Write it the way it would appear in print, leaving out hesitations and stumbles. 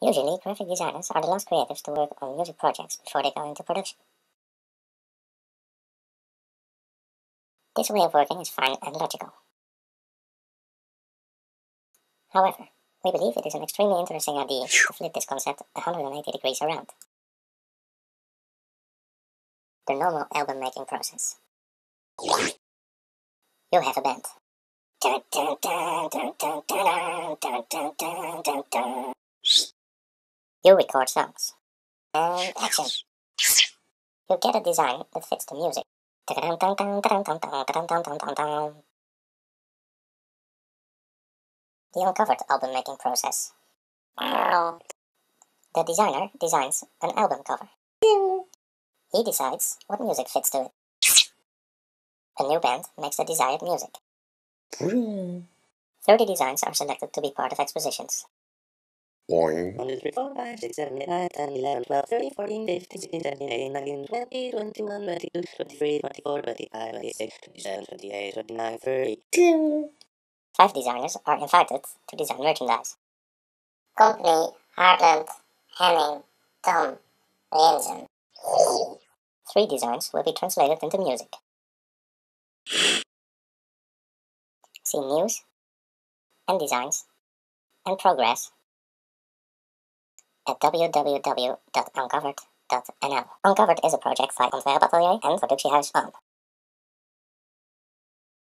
Usually, graphic designers are the last creatives to work on user projects before they go into production. This way of working is fine and logical. However, we believe it is an extremely interesting idea to flip this concept 180 degrees around. The normal album making process. You have a band. You record songs. And action! You get a design that fits the music. The ONcovered album making process. The designer designs an album cover. He decides what music fits to it. A new band makes the desired music. 30 designs are selected to be part of expositions. 5 designers are invited to design merchandise. Company, Hartland, Henning, Tom, Jensen. 3 designs will be translated into music. See news, and designs, and progress at www.oncovered.nl. ONcovered is a project by ONtwerpatelier and productiehuis ON.